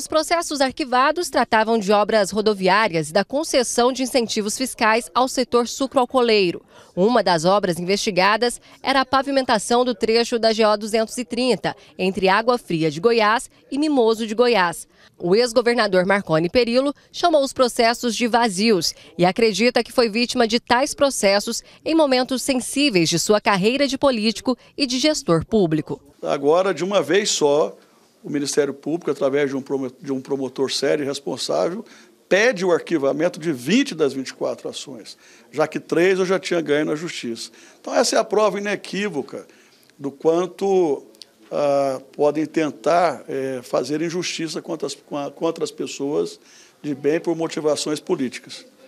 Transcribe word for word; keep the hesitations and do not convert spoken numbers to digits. Os processos arquivados tratavam de obras rodoviárias e da concessão de incentivos fiscais ao setor sucroalcooleiro. Uma das obras investigadas era a pavimentação do trecho da G O duzentos e trinta, entre Água Fria de Goiás e Mimoso de Goiás. O ex-governador Marconi Perillo chamou os processos de vazios e acredita que foi vítima de tais processos em momentos sensíveis de sua carreira de político e de gestor público. Agora, de uma vez só, o Ministério Público, através de um promotor, de um promotor sério e responsável, pede o arquivamento de vinte das vinte e quatro ações, já que três eu já tinha ganho na Justiça. Então essa é a prova inequívoca do quanto ah, podem tentar eh, fazer injustiça contra as, contra as pessoas de bem por motivações políticas.